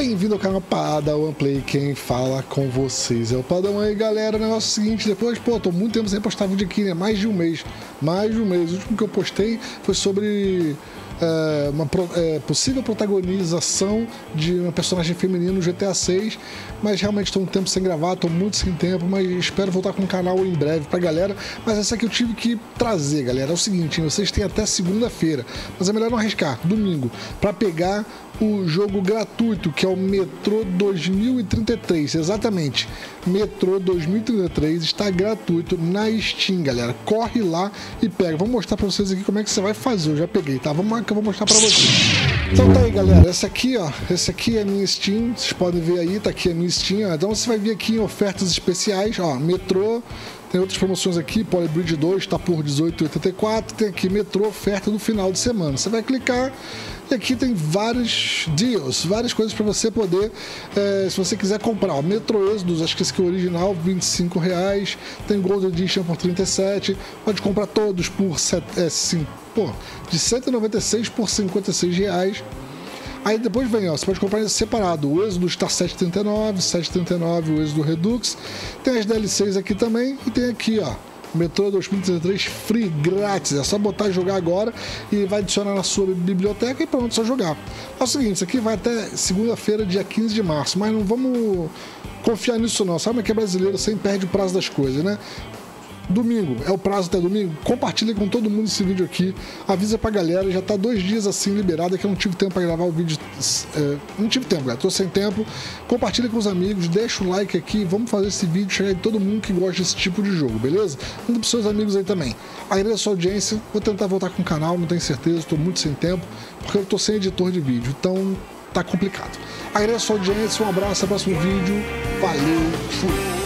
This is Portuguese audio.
Bem-vindo ao canal Padawan Play, quem fala com vocês é o Padawan. E galera, o negócio é o seguinte, depois, pô, tô muito tempo sem postar vídeo aqui, né? Mais de um mês. O último que eu postei foi sobre possível protagonização de uma personagem feminina no GTA 6, mas realmente estou um tempo sem gravar, estou muito sem tempo, mas espero voltar com o canal em breve pra galera. Mas essa que eu tive que trazer, galera, é o seguinte, vocês têm até segunda-feira, mas é melhor não arriscar, domingo, para pegar o jogo gratuito, que é o Metro 2033, exatamente, Metro 2033 está gratuito na Steam, galera, corre lá e pega. Vou mostrar pra vocês aqui como é que você vai fazer, eu já peguei, tá? Vamos lá que eu vou mostrar pra vocês. Então tá aí, galera, essa aqui, ó, essa aqui é a minha Steam, vocês podem ver aí, tá aqui a minha Steam, ó. Então você vai vir aqui em ofertas especiais, ó, Metro. Tem outras promoções aqui, Polybridge 2 está por R$18,84, tem aqui Metro oferta do final de semana. Você vai clicar e aqui tem vários deals, várias coisas para você poder, se você quiser comprar. Ó, Metro Exodus, acho que esse aqui é o original, R$25,00, tem Gold Edition por R$37,00, pode comprar todos por de R$196 por R$56,00. Aí depois vem, ó, você pode comprar separado. O Exodus está R$7,39, R$7,39 o Exodus Redux. Tem as DLCs aqui também e tem aqui, ó, Metro 2033 free, grátis. É só botar e jogar agora e vai adicionar na sua biblioteca e pronto, só jogar. É o seguinte, isso aqui vai até segunda-feira, dia 15 de março, mas não vamos confiar nisso não. Sabe que é brasileiro, sempre perde o prazo das coisas, né? Domingo, é o prazo até domingo, compartilha com todo mundo esse vídeo aqui, avisa pra galera, já tá 2 dias assim liberado, é que eu não tive tempo pra gravar o vídeo, não tive tempo, galera, tô sem tempo. Compartilha com os amigos, deixa o like aqui, vamos fazer esse vídeo chegar em todo mundo que gosta desse tipo de jogo, beleza? Manda pros seus amigos aí também. Agradeço a sua audiência, vou tentar voltar com o canal, não tenho certeza, tô muito sem tempo, porque eu tô sem editor de vídeo, então tá complicado. Agradeço a sua audiência, um abraço, até o próximo vídeo, valeu, fui!